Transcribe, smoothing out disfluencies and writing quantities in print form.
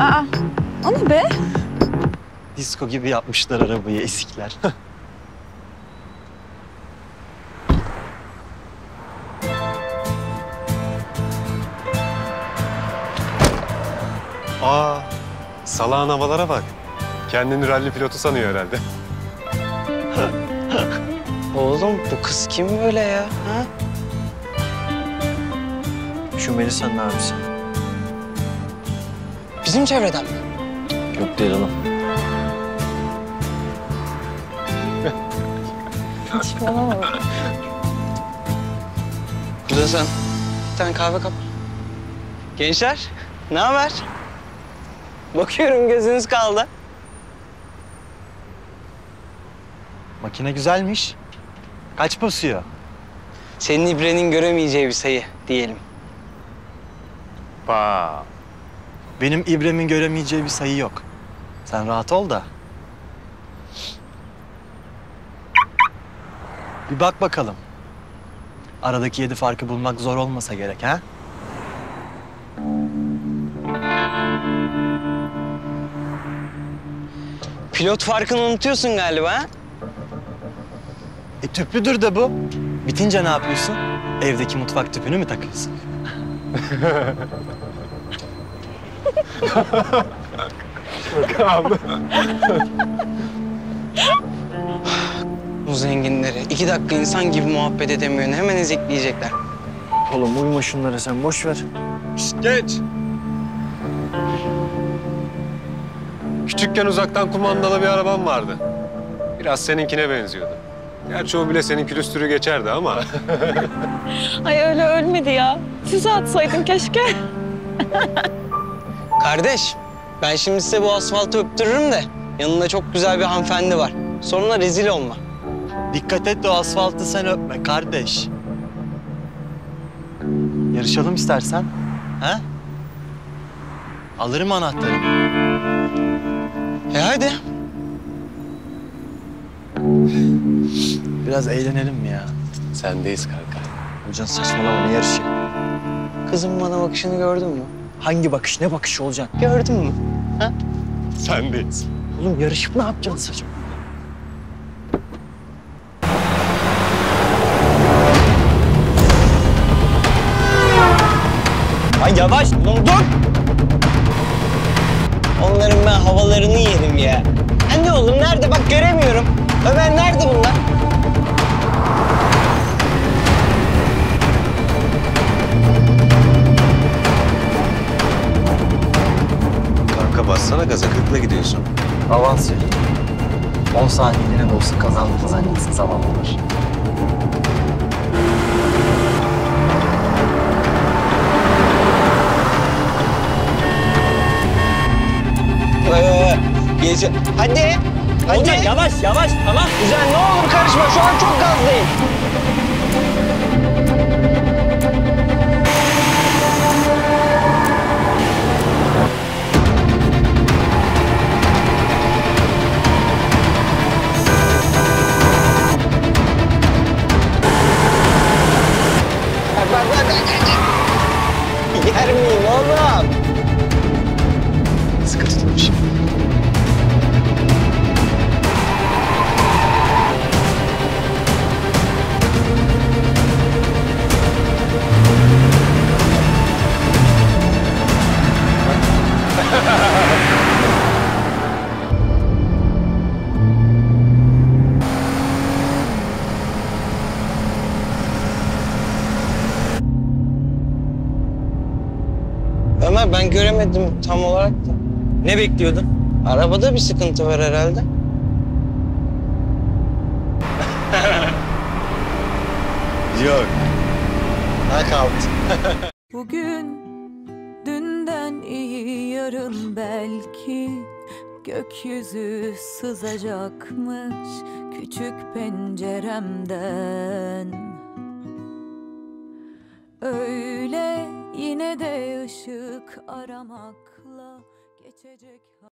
Aa, o ne be? Disko gibi yapmışlar arabayı ezikler. Aa, salağın havalara bak. Kendini ralli pilotu sanıyor herhalde. Oğlum bu kız kim böyle ya? Ha? Şu Melisa'nın abisi. Bizim çevreden mi? Yok değil oğlum. Saçmalama. Bu da sen. Bir tane kahve kap. Gençler, ne haber? Bakıyorum gözünüz kaldı. Makine güzelmiş. Kaç basıyor? Senin ibrenin göremeyeceği bir sayı diyelim. Ba. Benim ibremin göremeyeceği bir sayı yok. Sen rahat ol da. Bir bak bakalım. Aradaki 7 farkı bulmak zor olmasa gerek ha? Pilot farkını unutuyorsun galiba ha? Tüplüdür de bu. Bitince ne yapıyorsun? Evdeki mutfak tüpünü mü takıyorsun? Bu zenginleri 2 dakika insan gibi muhabbet edemiyorsun. Hemen ezikleyecekler. Oğlum uyma şunlara sen, boş ver. Şişt, geç. Küçükken uzaktan kumandalı bir arabam vardı. Biraz seninkine benziyordu. Gerçi o bile senin külüstürü geçerdi ama. Ay öyle ölmedi ya. Füze atsaydın keşke. Kardeş, ben şimdi size bu asfaltı öptürürüm de yanında çok güzel bir hanımefendi var. Sonra rezil olma. Dikkat et de o asfaltı sen öpme kardeş. Yarışalım istersen. Ha? Alırım anahtarı. Hadi. Biraz eğlenelim mi ya? Sendeyiz kanka. Hocam saçmalama, ne yarışı? Kızım bana bakışını gördün mü? Hangi bakış, ne bakışı olacak? Gördün mü? Ha? Sendeyiz. Oğlum yarışıp ne yapacaksın saçma? Lan yavaş, oğlum dur! Onların ben havalarını yedim ya. Anne oğlum nerede? Bak göremiyorum. Ömer nerede bunlar? Kanka bassana gaza, 40'la gidiyorsun. Avans ver. 10 saniyeliğine de olsun kazanmasın, zaman olur. Gece... Hadi! Hadi! Olacak, yavaş yavaş, tamam. Güzel, ne olur karışma. Şu an çok gazdayım. Bak. Yer miyim oğlum? Sıkı tutulmuş. Ömer, ben göremedim tam olarak da. Ne bekliyordun? Arabada bir sıkıntı var herhalde. Yok. Knockout. Bugün dünden iyi, yarın belki gökyüzü sızacakmış küçük penceremden. Öyle yine de ışık aramakla geçecek.